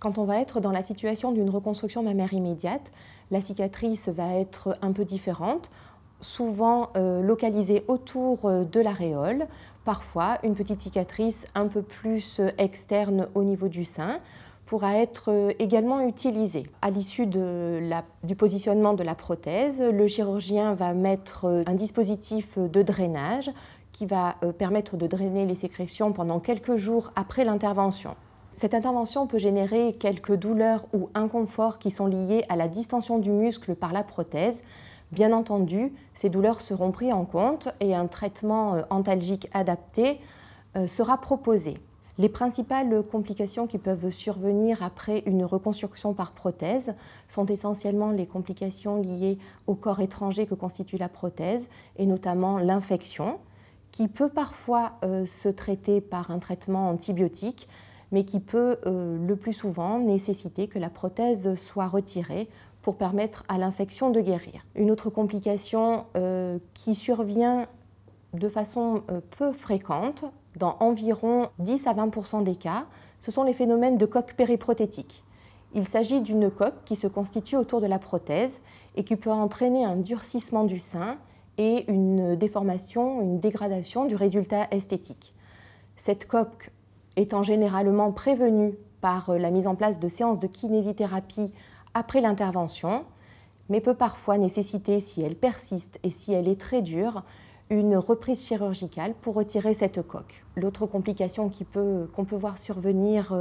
Quand on va être dans la situation d'une reconstruction mammaire immédiate, la cicatrice va être un peu différente, souvent localisée autour de l'aréole, parfois une petite cicatrice un peu plus externe au niveau du sein, pourra être également utilisée. À l'issue du positionnement de la prothèse, le chirurgien va mettre un dispositif de drainage qui va permettre de drainer les sécrétions pendant quelques jours après l'intervention. Cette intervention peut générer quelques douleurs ou inconforts qui sont liés à la distension du muscle par la prothèse. Bien entendu, ces douleurs seront prises en compte et un traitement antalgique adapté sera proposé. Les principales complications qui peuvent survenir après une reconstruction par prothèse sont essentiellement les complications liées au corps étranger que constitue la prothèse et notamment l'infection, qui peut parfois se traiter par un traitement antibiotique, mais qui peut le plus souvent nécessiter que la prothèse soit retirée pour permettre à l'infection de guérir. Une autre complication qui survient de façon peu fréquente, dans environ 10 à 20% des cas, ce sont les phénomènes de coque périprothétique. Il s'agit d'une coque qui se constitue autour de la prothèse et qui peut entraîner un durcissement du sein et une déformation, une dégradation du résultat esthétique. Cette coque étant généralement prévenue par la mise en place de séances de kinésithérapie après l'intervention, mais peut parfois nécessiter, si elle persiste et si elle est très dure, une reprise chirurgicale pour retirer cette coque. L'autre complication qu'on peut voir survenir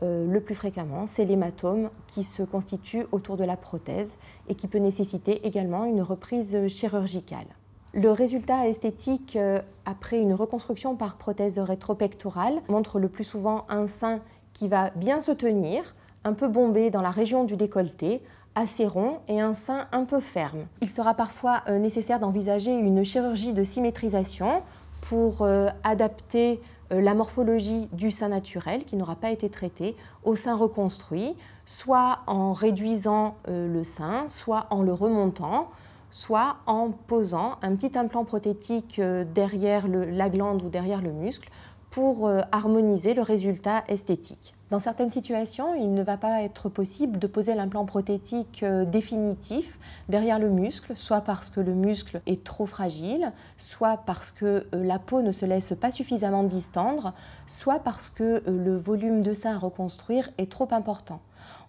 le plus fréquemment, c'est l'hématome qui se constitue autour de la prothèse et qui peut nécessiter également une reprise chirurgicale. Le résultat esthétique après une reconstruction par prothèse rétropectorale montre le plus souvent un sein qui va bien se tenir, un peu bombé dans la région du décolleté, assez rond et un sein un peu ferme. Il sera parfois nécessaire d'envisager une chirurgie de symétrisation pour adapter la morphologie du sein naturel qui n'aura pas été traité au sein reconstruit, soit en réduisant le sein, soit en le remontant, soit en posant un petit implant prothétique derrière la glande ou derrière le muscle pour harmoniser le résultat esthétique. Dans certaines situations, il ne va pas être possible de poser l'implant prothétique définitif derrière le muscle, soit parce que le muscle est trop fragile, soit parce que la peau ne se laisse pas suffisamment distendre, soit parce que le volume de sein à reconstruire est trop important.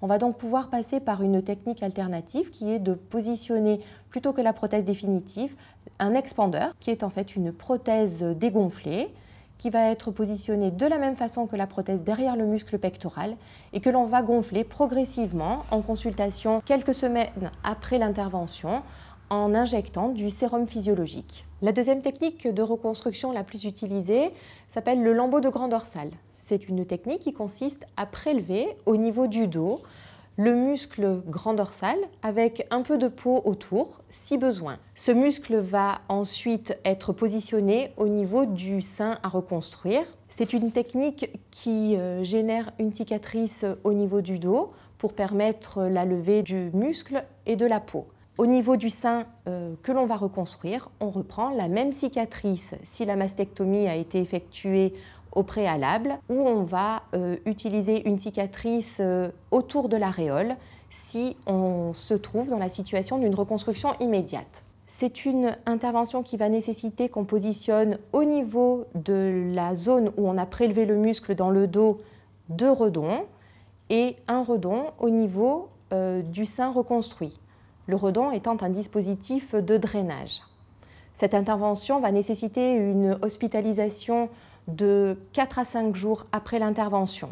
On va donc pouvoir passer par une technique alternative qui est de positionner, plutôt que la prothèse définitive, un expandeur, qui est en fait une prothèse dégonflée, qui va être positionnée de la même façon que la prothèse derrière le muscle pectoral et que l'on va gonfler progressivement en consultation quelques semaines après l'intervention en injectant du sérum physiologique. La deuxième technique de reconstruction la plus utilisée s'appelle le lambeau de grand dorsal. C'est une technique qui consiste à prélever au niveau du dos le muscle grand dorsal avec un peu de peau autour si besoin. Ce muscle va ensuite être positionné au niveau du sein à reconstruire. C'est une technique qui génère une cicatrice au niveau du dos pour permettre la levée du muscle et de la peau. Au niveau du sein que l'on va reconstruire, on reprend la même cicatrice si la mastectomie a été effectuée au préalable, ou on va utiliser une cicatrice autour de l'aréole si on se trouve dans la situation d'une reconstruction immédiate. C'est une intervention qui va nécessiter qu'on positionne au niveau de la zone où on a prélevé le muscle dans le dos 2 redons et un redon au niveau du sein reconstruit, le redon étant un dispositif de drainage. Cette intervention va nécessiter une hospitalisation de 4 à 5 jours après l'intervention.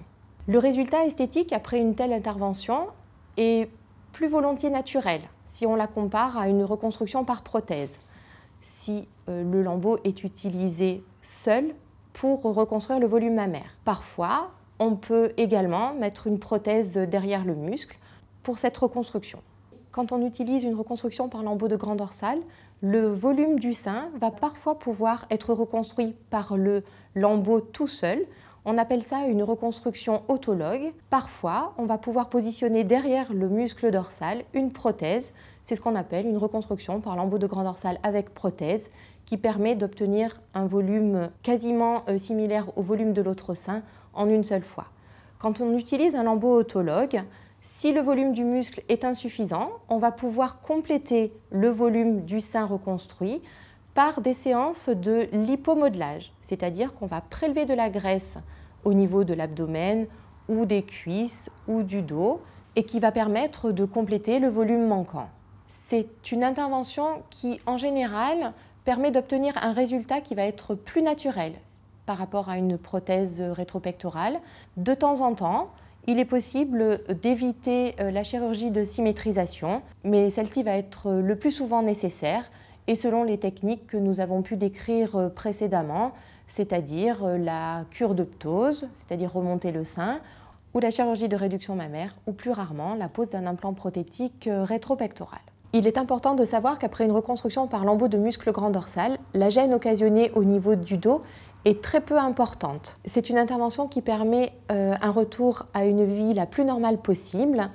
Le résultat esthétique après une telle intervention est plus volontiers naturel si on la compare à une reconstruction par prothèse, si le lambeau est utilisé seul pour reconstruire le volume mammaire. Parfois, on peut également mettre une prothèse derrière le muscle pour cette reconstruction. Quand on utilise une reconstruction par lambeau de grand dorsal, le volume du sein va parfois pouvoir être reconstruit par le lambeau tout seul. On appelle ça une reconstruction autologue. Parfois, on va pouvoir positionner derrière le muscle dorsal une prothèse. C'est ce qu'on appelle une reconstruction par lambeau de grand dorsal avec prothèse qui permet d'obtenir un volume quasiment similaire au volume de l'autre sein en une seule fois. Quand on utilise un lambeau autologue, si le volume du muscle est insuffisant, on va pouvoir compléter le volume du sein reconstruit par des séances de lipomodelage, c'est-à-dire qu'on va prélever de la graisse au niveau de l'abdomen ou des cuisses ou du dos et qui va permettre de compléter le volume manquant. C'est une intervention qui, en général, permet d'obtenir un résultat qui va être plus naturel par rapport à une prothèse rétropectorale. De temps en temps, il est possible d'éviter la chirurgie de symétrisation, mais celle-ci va être le plus souvent nécessaire et selon les techniques que nous avons pu décrire précédemment, c'est-à-dire la cure de ptose, c'est-à-dire remonter le sein, ou la chirurgie de réduction mammaire, ou plus rarement la pose d'un implant prothétique rétropectoral. Il est important de savoir qu'après une reconstruction par lambeau de muscle grand dorsal, la gêne occasionnée au niveau du dos est très peu importante. C'est une intervention qui permet un retour à une vie la plus normale possible,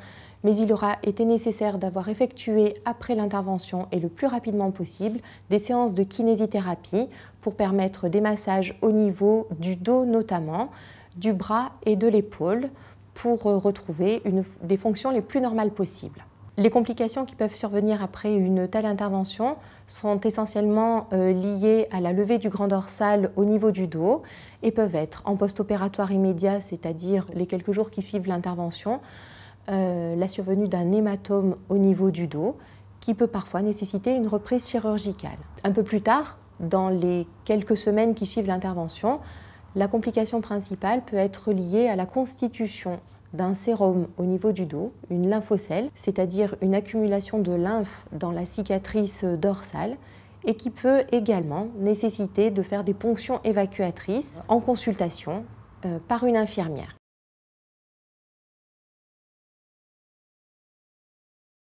mais il aura été nécessaire d'avoir effectué après l'intervention et le plus rapidement possible des séances de kinésithérapie pour permettre des massages au niveau du dos notamment, du bras et de l'épaule pour retrouver des fonctions les plus normales possibles. Les complications qui peuvent survenir après une telle intervention sont essentiellement liées à la levée du grand dorsal au niveau du dos et peuvent être en post-opératoire immédiat, c'est-à-dire les quelques jours qui suivent l'intervention, la survenue d'un hématome au niveau du dos qui peut parfois nécessiter une reprise chirurgicale. Un peu plus tard, dans les quelques semaines qui suivent l'intervention, la complication principale peut être liée à la constitution d'un sérum au niveau du dos, une lymphocèle, c'est-à-dire une accumulation de lymphe dans la cicatrice dorsale et qui peut également nécessiter de faire des ponctions évacuatrices en consultation par une infirmière.